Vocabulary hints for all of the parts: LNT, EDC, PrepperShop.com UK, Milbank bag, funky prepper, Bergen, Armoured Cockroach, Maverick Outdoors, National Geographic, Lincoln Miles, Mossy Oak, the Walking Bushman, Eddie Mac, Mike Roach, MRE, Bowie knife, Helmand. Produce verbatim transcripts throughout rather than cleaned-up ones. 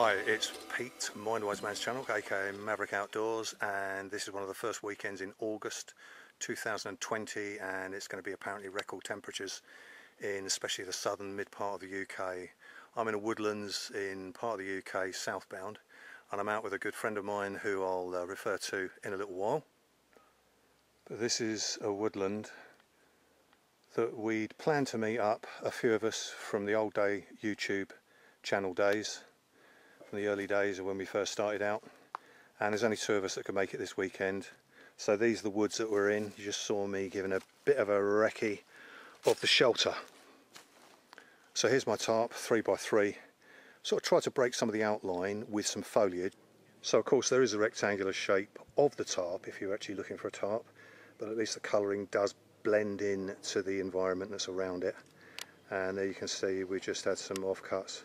Hi, it's Pete, Mindwise Man's channel, aka Maverick Outdoors, and this is one of the first weekends in August two thousand twenty, and it's going to be apparently record temperatures in especially the southern mid part of the U K. I'm in the woodlands in part of the U K southbound, and I'm out with a good friend of mine who I'll uh, refer to in a little while. But this is a woodland that we'd planned to meet up, a few of us from the old day YouTube channel days, from the early days of when we first started out, and there's only two of us that could make it this weekend. So these are the woods that we're in. You just saw me giving a bit of a recce of the shelter. So here's my tarp, three by three. Sort of try to break some of the outline with some foliage. So of course there is a rectangular shape of the tarp if you're actually looking for a tarp, but at least the colouring does blend in to the environment that's around it. And there you can see we just had some offcuts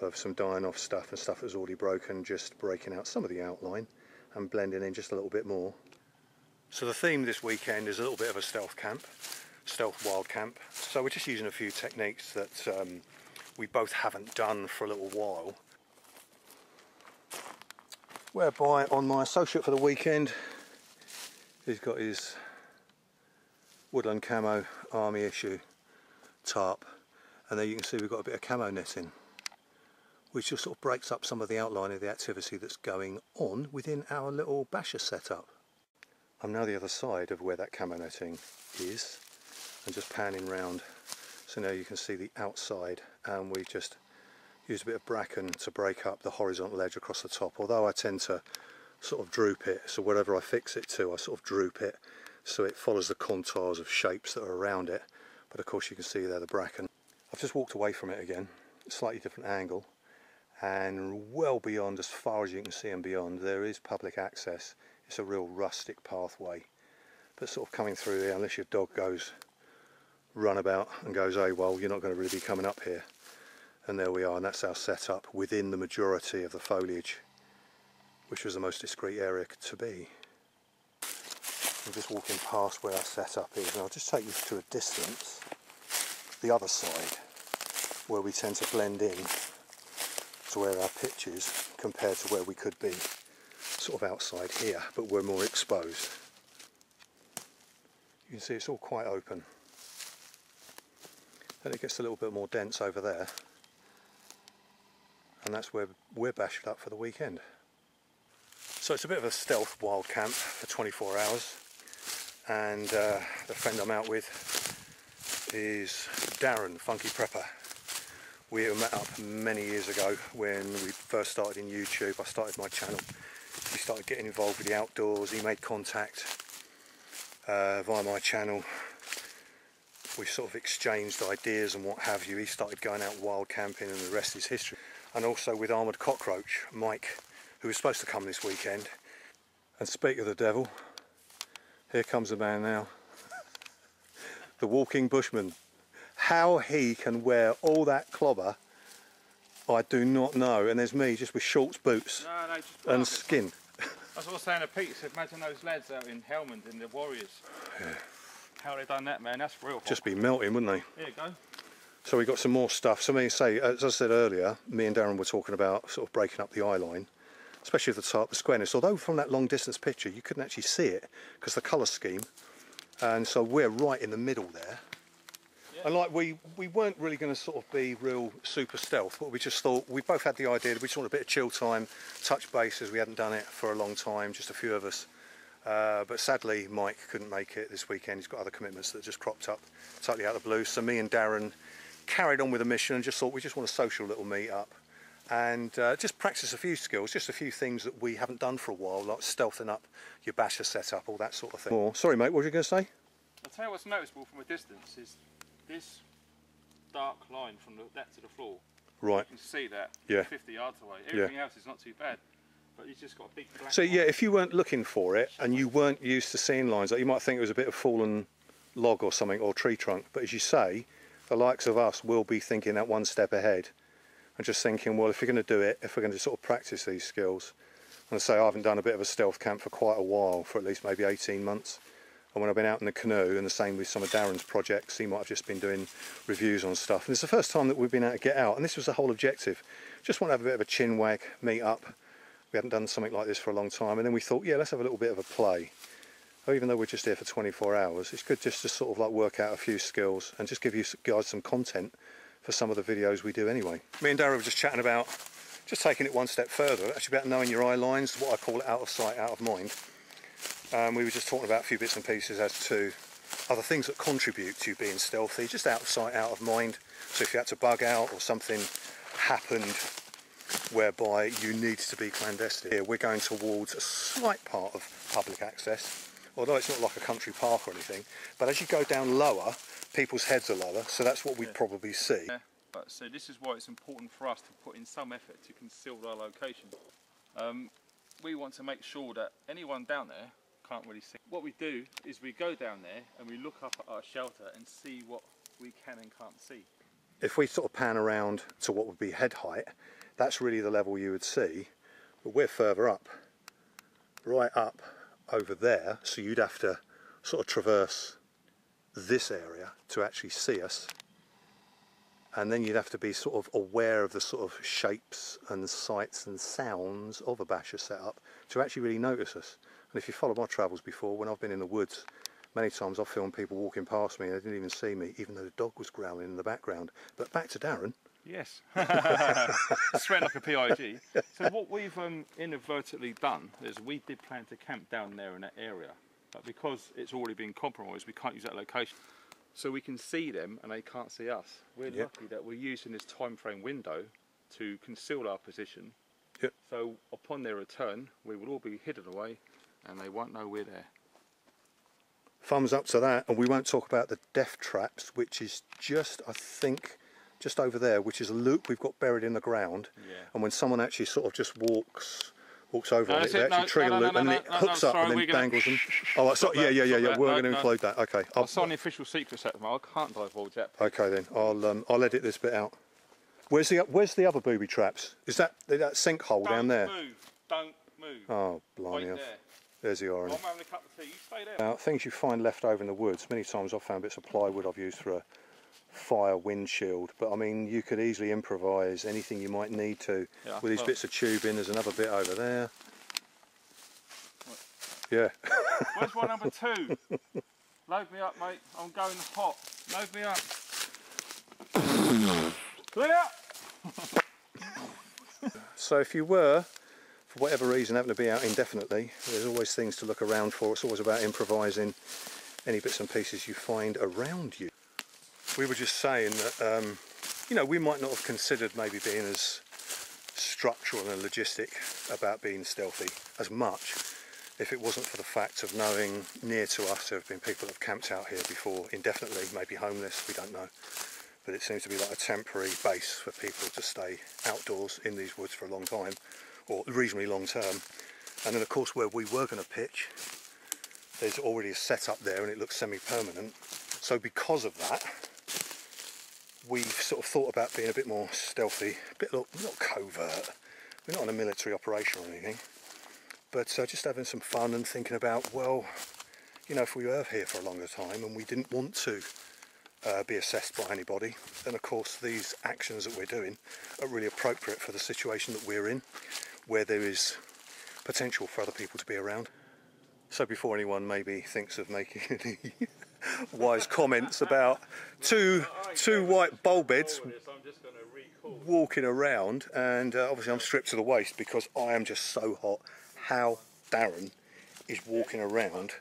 of some dying off stuff and stuff that's already broken, just breaking out some of the outline and blending in just a little bit more. So the theme this weekend is a little bit of a stealth camp, stealth wild camp. So we're just using a few techniques that um, we both haven't done for a little while. Whereby on my associate for the weekend, he's got his woodland camo army issue tarp, and there you can see we've got a bit of camo netting, which just sort of breaks up some of the outline of the activity that's going on within our little basher setup. I'm now the other side of where that camo netting is, and just panning round, so now you can see the outside, and we just used a bit of bracken to break up the horizontal edge across the top, although I tend to sort of droop it, so wherever I fix it to I sort of droop it so it follows the contours of shapes that are around it, but of course you can see there the bracken. I've just walked away from it again, slightly different angle, and well beyond, as far as you can see and beyond, there is public access. It's a real rustic pathway, but sort of coming through here, unless your dog goes runabout and goes AWOL, you're not going to really be coming up here. And there we are, and that's our setup within the majority of the foliage, which was the most discreet area to be. I'm just walking past where our setup is, and I'll just take you to a distance, the other side, where we tend to blend in to where our pitch is compared to where we could be sort of outside here, but we're more exposed. You can see it's all quite open, and it gets a little bit more dense over there, and that's where we're bashed up for the weekend. So it's a bit of a stealth wild camp for twenty-four hours, and uh, the friend I'm out with is Darren, Funky Prepper. We met up many years ago when we first started in YouTube. I started my channel. He started getting involved with the outdoors. He made contact uh, via my channel. We sort of exchanged ideas and what have you. He started going out wild camping, and the rest is history. And also with Armoured Cockroach, Mike, who was supposed to come this weekend. And speak of the devil, here comes the man now. The Walking Bushman. How he can wear all that clobber, I do not know. And there's me just with shorts, boots, no, no, and skin. I was saying to Pete, so imagine those lads out in Helmand in the Warriors. Yeah. How they done that, man? That's real. Just be melting, wouldn't they? There you go. So we got some more stuff. So me say, as I said earlier, me and Darren were talking about sort of breaking up the eye line, especially with the tarp, the squareness. Although from that long distance picture, you couldn't actually see it because the colour scheme. And so we're right in the middle there. And like we, we weren't really going to sort of be real super stealth, but we just thought, we both had the idea that we just wanted a bit of chill time, touch bases. We hadn't done it for a long time, just a few of us. Uh, but sadly, Mike couldn't make it this weekend. He's got other commitments that just cropped up totally out of the blue. So me and Darren carried on with the mission and just thought we just want a social little meet up and uh, just practice a few skills, just a few things that we haven't done for a while, like stealthing up your basher setup, all that sort of thing. Oh, sorry, mate, what were you going to say? I'll tell you what's noticeable from a distance is this dark line from the, that to the floor. Right. You can see that. Yeah. fifty yards away. Everything yeah. else is not too bad. But you've just got a big black So line. Yeah, if you weren't looking for it and you weren't used to seeing lines, like you might think it was a bit of fallen log or something or tree trunk. But as you say, the likes of us will be thinking that one step ahead and just thinking, well, if you're going to do it, if we're going to sort of practice these skills. And say I haven't done a bit of a stealth camp for quite a while, for at least maybe eighteen months. And when I've been out in the canoe, and the same with some of Darren's projects, he might have just been doing reviews on stuff. And it's the first time that we've been out to get out, and this was the whole objective. just want to have a bit of a chin wag, meet up. We haven't done something like this for a long time, and then we thought, yeah, let's have a little bit of a play. So even though we're just here for twenty-four hours, it's good just to sort of like work out a few skills and just give you guys some content for some of the videos we do anyway. Me and Darryl were just chatting about just taking it one step further, actually about knowing your eye lines, what I call out of sight, out of mind. Um, we were just talking about a few bits and pieces as to other things that contribute to being stealthy, just out of sight, out of mind. So if you had to bug out or something happened whereby you need to be clandestine. Here we're going towards a slight part of public access, although it's not like a country park or anything, but as you go down lower, people's heads are lower, so that's what we'd yeah. probably see. Yeah. But, so this is why it's important for us to put in some effort to conceal our location. Um, we want to make sure that anyone down there can't really see. What we do is we go down there and we look up at our shelter and see what we can and can't see. If we sort of pan around to what would be head height, that's really the level you would see, but we're further up, right up over there, so you'd have to sort of traverse this area to actually see us, and then you'd have to be sort of aware of the sort of shapes and sights and sounds of a basher setup to actually really notice us. And if you follow my travels before, when I've been in the woods, many times I've filmed people walking past me and they didn't even see me, even though the dog was growling in the background. But back to Darren. Yes, sweating like a P I G. So what we've um, inadvertently done is we did plan to camp down there in that area, but because it's already been compromised, we can't use that location. So we can see them and they can't see us. We're yep. lucky that we're using this time frame window to conceal our position. Yep. So upon their return, we will all be hidden away and they won't know we're there. Thumbs up to that, and we won't talk about the death traps, which is just, I think, just over there, which is a loop we've got buried in the ground, yeah. and when someone actually sort of just walks walks over no, it, they it. actually no, trigger no, no, a loop, no, no, and then no, it hooks no, sorry, up and then bangles them. Oh, sorry, yeah, yeah, yeah, yeah. That. We're no, going to no. include that. Okay. I'll sign the official secret set. I can't divulge that. Okay, then I'll um, I'll edit this bit out. Where's the where's the other booby traps? Is that that sinkhole Don't down there? Don't move. Don't move. Oh, blimey. Right there. There's the orange. I'm having a cup of tea. You stay there. Now, things you find left over in the woods. Many times I've found bits of plywood I've used for a fire windshield, but I mean you could easily improvise anything you might need to yeah, with these well. bits of tubing. There's another bit over there. What? Yeah. Where's one number two? Load me up, mate. I'm going hot. Load me up. Clear. So if you were, for whatever reason, having to be out indefinitely, there's always things to look around for. It's always about improvising any bits and pieces you find around you. We were just saying that, um, you know, we might not have considered maybe being as structural and logistic about being stealthy as much if it wasn't for the fact of knowing near to us there have been people that have camped out here before indefinitely, maybe homeless, we don't know. But it seems to be like a temporary base for people to stay outdoors in these woods for a long time, or reasonably long term. And then of course where we were going to pitch, there's already a setup there and it looks semi-permanent. So because of that, we've sort of thought about being a bit more stealthy, a bit not, not covert. We're not on a military operation or anything, but uh, just having some fun and thinking about, well, you know, if we were here for a longer time and we didn't want to uh, be assessed by anybody, then of course these actions that we're doing are really appropriate for the situation that we're in, where there is potential for other people to be around. So before anyone maybe thinks of making any wise comments about two two white bowl beds walking around, and uh, obviously I'm stripped to the waist because I am just so hot. How Darren is walking around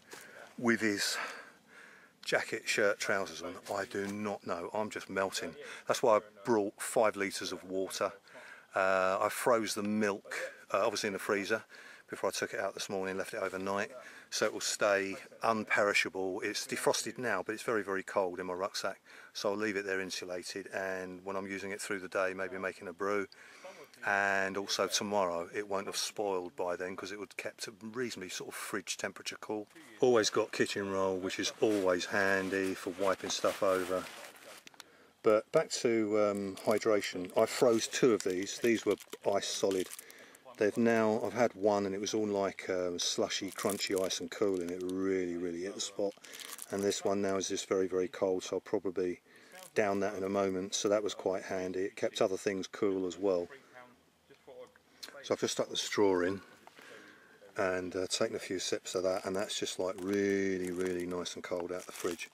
with his jacket, shirt, trousers on, I do not know. I'm just melting. That's why I brought five litres of water. Uh, I froze the milk, uh, obviously in the freezer, before I took it out this morning, left it overnight, so it will stay unperishable. It's defrosted now, but it's very, very cold in my rucksack, so I'll leave it there insulated, and when I'm using it through the day, maybe making a brew, and also tomorrow, it won't have spoiled by then, because it would have kept a reasonably sort of fridge temperature cool. Always got kitchen roll, which is always handy for wiping stuff over. But back to um, hydration, I froze two of these. These were ice solid. They've now, I've had one and it was all like um, slushy, crunchy ice and cooling. It really, really hit the spot. And this one now is just very, very cold, so I'll probably down that in a moment. So that was quite handy. It kept other things cool as well. So I've just stuck the straw in and uh, taken a few sips of that, and that's just like really, really nice and cold out the fridge.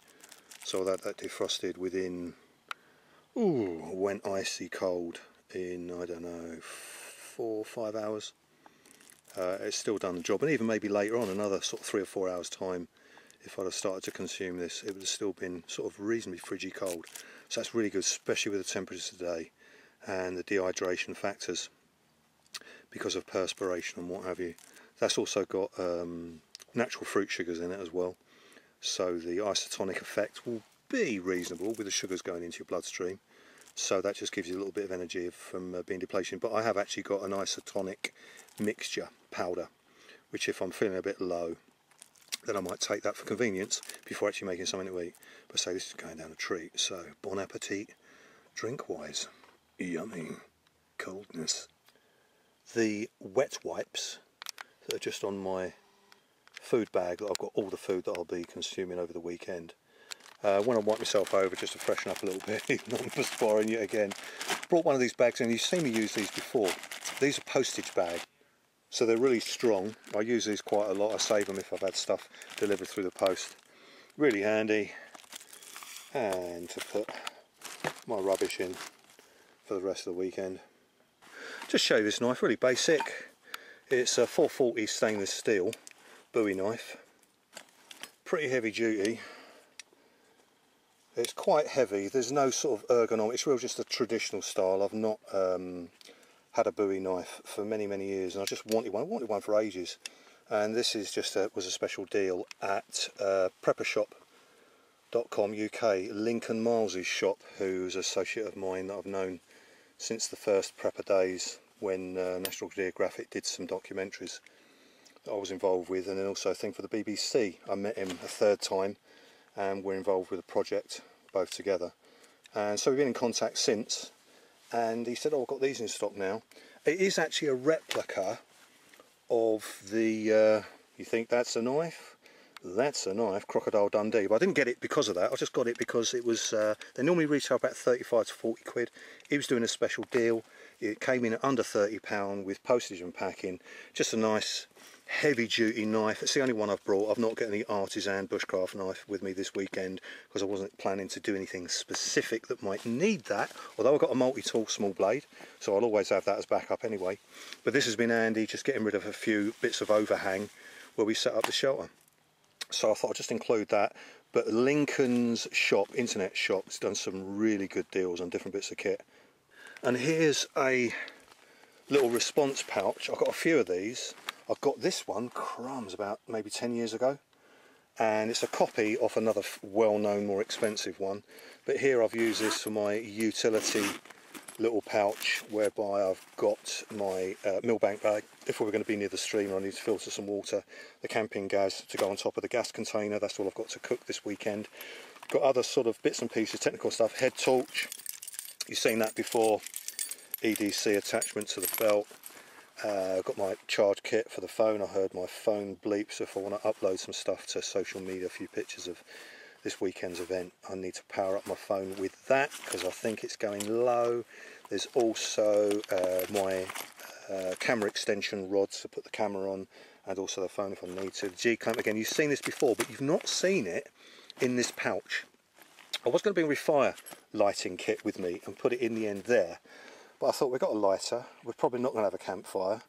So I've had that defrosted within, ooh, went icy cold in, I don't know, four or five hours. Uh, it's still done the job, and even maybe later on, another sort of three or four hours time, if I'd have started to consume this, it would have still been sort of reasonably fridgy cold. So that's really good, especially with the temperatures today and the dehydration factors because of perspiration and what have you. That's also got um, natural fruit sugars in it as well, so the isotonic effect will be reasonable with the sugars going into your bloodstream. So that just gives you a little bit of energy from uh, being depletion. But I have actually got an isotonic mixture powder, which if I'm feeling a bit low, then I might take that for convenience before actually making something to eat. But say this is going down a treat, so bon appetit drink-wise. Yummy coldness. The wet wipes that are just on my food bag, that I've got all the food that I'll be consuming over the weekend. Uh, when I wipe myself over, just to freshen up a little bit, even though I'm perspiring yet again, brought one of these bags in. You've seen me use these before. These are postage bags. So they're really strong. I use these quite a lot. I save them if I've had stuff delivered through the post. Really handy. And to put my rubbish in for the rest of the weekend. Just show you this knife, really basic. It's a four forty stainless steel Bowie knife. Pretty heavy duty. It's quite heavy. There's no sort of ergonomic. It's real just a traditional style. I've not... Um, had a Bowie knife for many many years, and I just wanted one. I wanted one for ages, and this is just a, was a special deal at uh, Prepper Shop dot com U K. Lincoln Miles' shop, who's an associate of mine that I've known since the first Prepper days, when uh, National Geographic did some documentaries that I was involved with, and then also a thing for the B B C. I met him a third time, and we're involved with a project both together, and so we've been in contact since. And he said, oh, I've got these in stock now. It is actually a replica of the, uh, you think that's a knife? That's a knife, Crocodile Dundee. But I didn't get it because of that. I just got it because it was, uh, they normally retail about thirty-five to forty quid. He was doing a special deal. It came in at under thirty pounds with postage and packing. Just a nice heavy duty knife. It's the only one I've brought. I've not got any artisan bushcraft knife with me this weekend because I wasn't planning to do anything specific that might need that, although I've got a multi-tool small blade, so I'll always have that as backup anyway. But this has been handy, just getting rid of a few bits of overhang where we set up the shelter. So I thought I'd just include that. But Lincoln's shop, internet shop, has done some really good deals on different bits of kit. And here's a little response pouch. I've got a few of these. I got this one, crumbs, about maybe ten years ago, and it's a copy of another well-known, more expensive one. But here I've used this for my utility little pouch, whereby I've got my uh, Milbank bag. If we were going to be near the stream, I need to filter some water, the camping gas to go on top of the gas container. That's all I've got to cook this weekend. Got other sort of bits and pieces, technical stuff, head torch. You've seen that before. E D C attachment to the belt. Uh, I've got my charge kit for the phone. I heard my phone bleep, so if I want to upload some stuff to social media, a few pictures of this weekend's event, I need to power up my phone with that because I think it's going low. There's also uh, my uh, camera extension rods to put the camera on, and also the phone if I need to. The G-clamp, again, you've seen this before, but you've not seen it in this pouch. I was going to bring a fire lighting kit with me and put it in the end there. I thought, we've got a lighter, we're probably not going to have a campfire.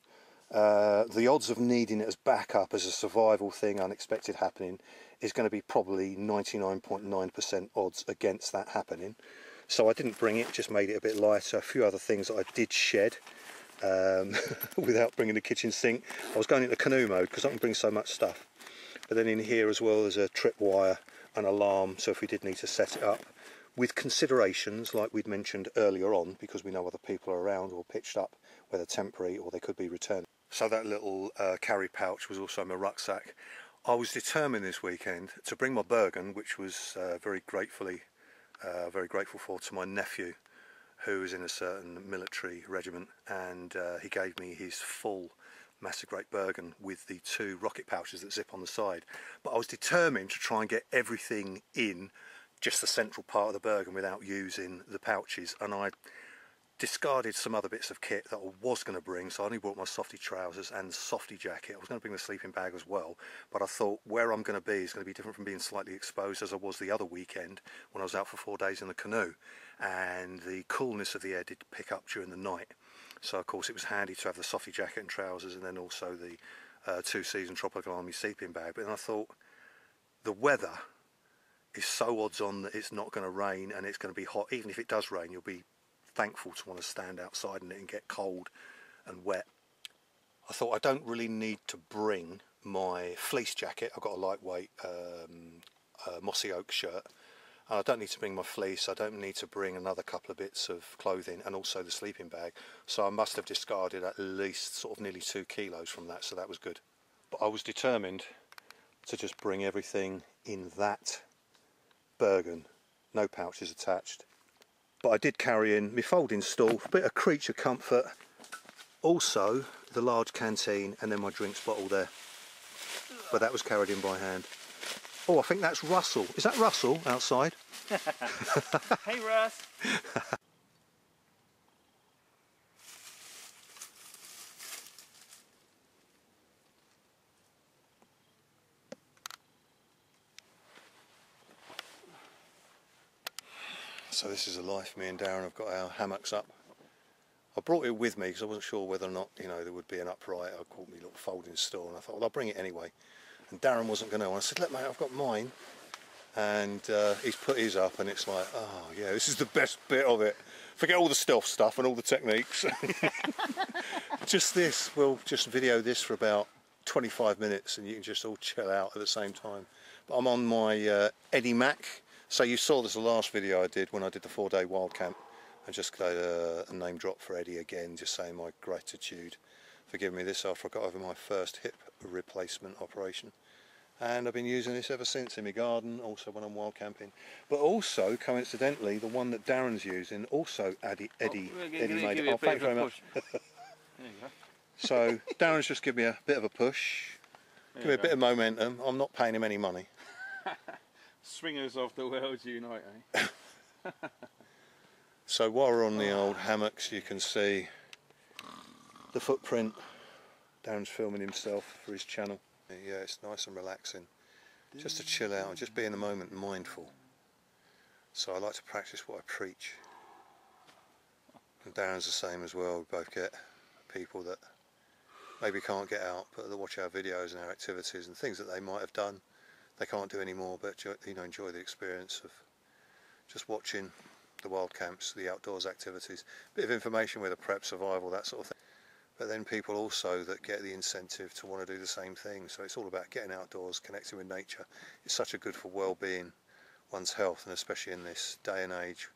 Uh, the odds of needing it as backup, as a survival thing, unexpected happening, is going to be probably ninety-nine point nine percent odds against that happening. So I didn't bring it, just made it a bit lighter. A few other things that I did shed um, without bringing the kitchen sink. I was going into canoe mode because I can bring so much stuff. But then in here as well, there's a tripwire, an alarm, so if we did need to set it up, with considerations like we'd mentioned earlier on, because we know other people are around or pitched up, whether temporary or they could be returned. So that little uh, carry pouch was also in my rucksack. I was determined this weekend to bring my Bergen, which was uh, very gratefully, uh, very grateful for to my nephew, who is in a certain military regiment, and uh, he gave me his full Massacre Bergen with the two rocket pouches that zip on the side. But I was determined to try and get everything in just the central part of the Bergen without using the pouches, and I discarded some other bits of kit that I was going to bring, so I only brought my softy trousers and softy jacket. I was going to bring the sleeping bag as well, but I thought where I'm going to be is going to be different from being slightly exposed as I was the other weekend when I was out for four days in the canoe, and the coolness of the air did pick up during the night. So of course it was handy to have the softy jacket and trousers, and then also the uh, two-season Tropical Army sleeping bag. But then I thought the weather is so odds on that it's not going to rain and it's going to be hot. Even if it does rain, you'll be thankful to want to stand outside in it and get cold and wet. I thought I don't really need to bring my fleece jacket. I've got a lightweight um, uh, Mossy Oak shirt, and I don't need to bring my fleece. I don't need to bring another couple of bits of clothing, and also the sleeping bag. So I must have discarded at least sort of nearly two kilos from that, so that was good. But I was determined to just bring everything in that Bergen, no pouches attached. But I did carry in my folding stool, a bit of creature comfort, also the large canteen, and then my drinks bottle there. But that was carried in by hand. Oh, I think that's Russell. Is that Russell outside? Hey, Russ. So this is a life. Me and Darren have got our hammocks up. I brought it with me because I wasn't sure whether or not, you know, there would be an upright. I caught me little folding stool, and I thought, well, I'll bring it anyway. And Darren wasn't going to. And I said, look, mate, I've got mine. And uh, he's put his up, and it's like, oh yeah, this is the best bit of it. Forget all the stealth stuff and all the techniques. Just this. We'll just video this for about twenty-five minutes, and you can just all chill out at the same time. But I'm on my uh, Eddie Mac. So you saw this last video I did when I did the four-day wild camp. I just got a, a name drop for Eddie again, just saying my gratitude for giving me this after I got over my first hip replacement operation. And I've been using this ever since in my garden, also when I'm wild camping. But also, coincidentally, the one that Darren's using, also Eddie, Eddie, oh, Eddie give, made give it. Oh, thank you very much. There you go. So Darren's just given me a bit of a push, give me a go. bit of momentum. I'm not paying him any money. Swingers of the world unite, eh? So while we're on the old hammocks, you can see the footprint. Darren's filming himself for his channel. Yeah, it's nice and relaxing. Just to chill out and just be in the moment, mindful. So I like to practice what I preach. And Darren's the same as well. We both get people that maybe can't get out, but they watch our videos and our activities and things that they might have done. They can't do any more, but you know, enjoy the experience of just watching the wild camps, the outdoors activities, bit of information with a prep, survival, that sort of thing. But then people also that get the incentive to want to do the same thing. So it's all about getting outdoors, connecting with nature. It's such a good for well-being, one's health, and especially in this day and age,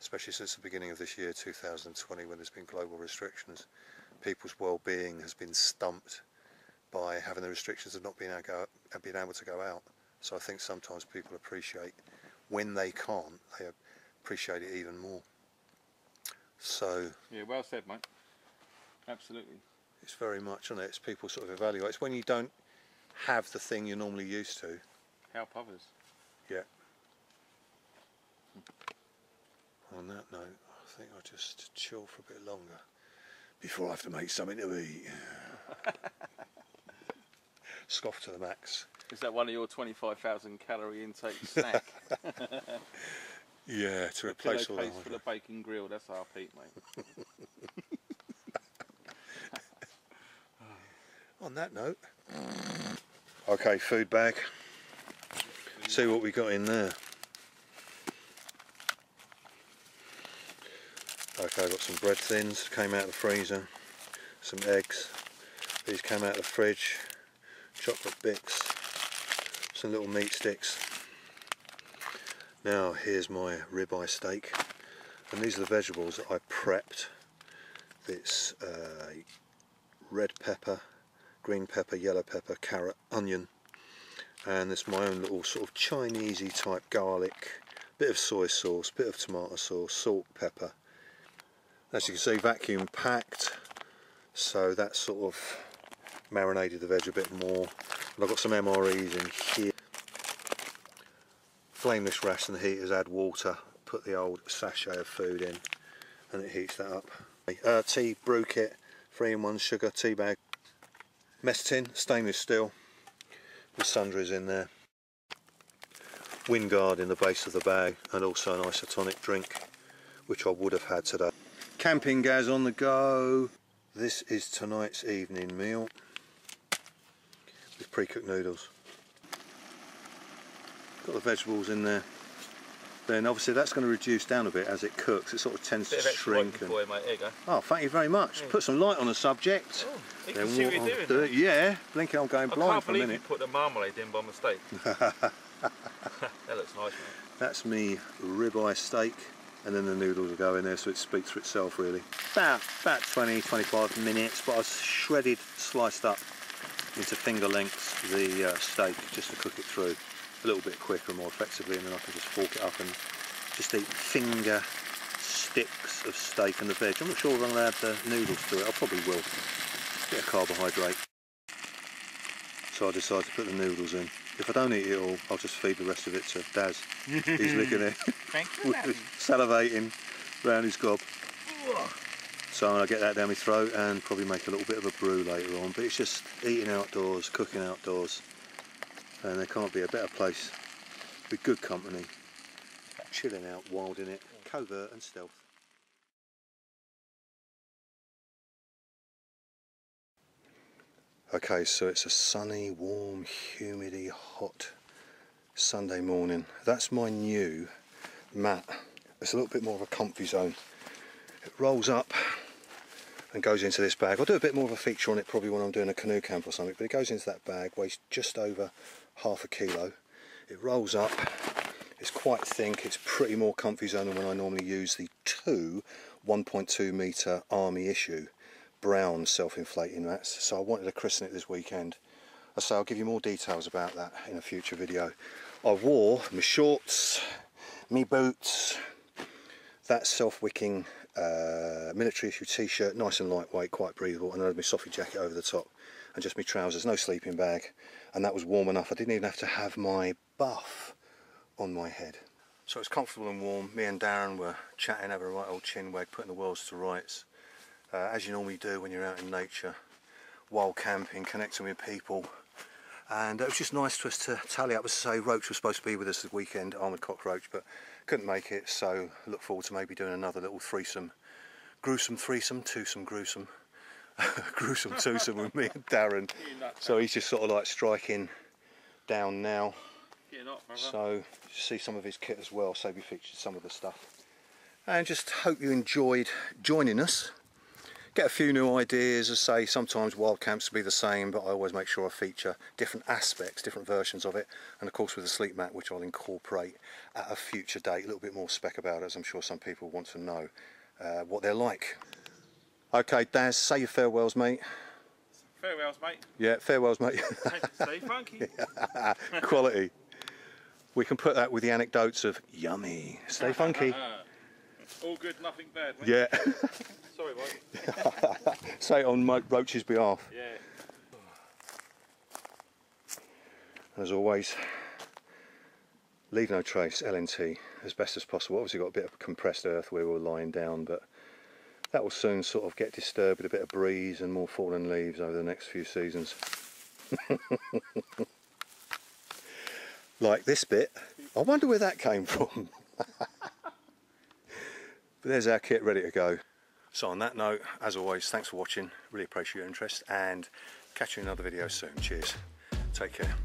especially since the beginning of this year, two thousand twenty, when there's been global restrictions, people's well-being has been stumped by having the restrictions of not being able to go, being able to go out. So I think sometimes people appreciate, when they can't, they appreciate it even more. So yeah, well said, mate. Absolutely. It's very much on it. It's people sort of evaluate. It's when you don't have the thing you're normally used to. Help others. Yeah. Hmm. On that note, I think I'll just chill for a bit longer before I have to make something to eat. Scoff to the max. Is that one of your twenty-five thousand calorie intake snack? Yeah, to replace all that. A pillowcase full of bacon grill, that's our peak, mate. On that note. Okay, food bag. See what we got in there. Okay, I've got some bread thins, came out of the freezer. Some eggs. These came out of the fridge. Chocolate bits, some little meat sticks. Now here's my ribeye steak, and these are the vegetables that I prepped. It's uh, red pepper, green pepper, yellow pepper, carrot, onion, and it's my own little sort of Chinesey type garlic, bit of soy sauce, bit of tomato sauce, salt, pepper. As you can see, vacuum packed, so that sort of marinated the veg a bit more. And I've got some M R Es in here. Flame this rasp in the heat, has add water, put the old sachet of food in, and it heats that up. Uh, tea brew kit, three in one sugar tea bag. Mess tin, stainless steel, with sundries in there. Wind guard in the base of the bag, and also an isotonic drink, which I would have had today. Camping gas on the go. This is tonight's evening meal, with pre-cooked noodles. Got the vegetables in there. Then obviously that's going to reduce down a bit as it cooks. It sort of tends to shrink. And... Mate, there you go. Oh, thank you very much. Yeah. Put some light on the subject. Oh, you then can see what you're doing. Do... Yeah, blinking, I'm going blind for a minute. I can't believe you put the marmalade in by mistake. That looks nice, mate. That's me ribeye steak, and then the noodles will go in there, so it speaks for itself, really. About, about twenty, twenty-five minutes, but I've shredded, sliced up into finger lengths the uh, steak just to cook it through a little bit quicker and more effectively, and then I can just fork it up and just eat finger sticks of steak and the veg. I'm not sure if I'll add the noodles to it. I probably will. A bit of carbohydrate. So I decided to put the noodles in. If I don't eat it all, I'll just feed the rest of it to Daz. He's looking at it, salivating round his gob. So I'm going to get that down my throat and probably make a little bit of a brew later on. But it's just eating outdoors, cooking outdoors, and there can't be a better place with good company, chilling out, wild in it, covert and stealth. Okay, so it's a sunny, warm, humidy, hot Sunday morning. That's my new mat. It's a little bit more of a comfy zone. It rolls up and goes into this bag. I'll do a bit more of a feature on it probably when I'm doing a canoe camp or something, but it goes into that bag, weighs just over half a kilo. It rolls up, it's quite thick, it's pretty more comfy zone than when I normally use the two one point two metre Army Issue brown self-inflating mats, so I wanted to christen it this weekend. So I'll give you more details about that in a future video. I wore my shorts, me boots, that self-wicking uh, military issue t-shirt, nice and lightweight, quite breathable, and I had my softy jacket over the top and just my trousers, no sleeping bag, and that was warm enough. I didn't even have to have my buff on my head. So it's comfortable and warm. Me and Darren were chatting, having a right old chinwag, putting the world to rights. Uh, as you normally do when you're out in nature, wild camping, connecting with people. And it was just nice to us to tally up. As I say, Roach was supposed to be with us this weekend, Armoured Cockroach, but couldn't make it, so look forward to maybe doing another little threesome. Gruesome threesome, twosome gruesome. gruesome twosome with me and Darren. So he's just sort of like striking down now. So see some of his kit as well, so we featured some of the stuff. And just hope you enjoyed joining us. Get a few new ideas. As I say, sometimes wild camps will be the same, but I always make sure I feature different aspects, different versions of it, and of course with the sleep mat, which I'll incorporate at a future date, a little bit more spec about it, as I'm sure some people want to know uh, what they're like. Okay, Daz, say your farewells, mate. Farewells, mate. Yeah, farewells, mate. Stay funky. Quality. We can put that with the anecdotes of yummy. Stay funky. All good, nothing bad, mate. Yeah. Sorry, Mike. Say it on Mike Roach's behalf. Yeah. As always, leave no trace, L N T, as best as possible. Obviously got a bit of compressed earth where we were lying down, but that will soon sort of get disturbed with a bit of breeze and more fallen leaves over the next few seasons. Like this bit. I wonder where that came from. But there's our kit ready to go. So on that note, as always, thanks for watching. Really appreciate your interest, and catch you in another video soon. Cheers. Take care.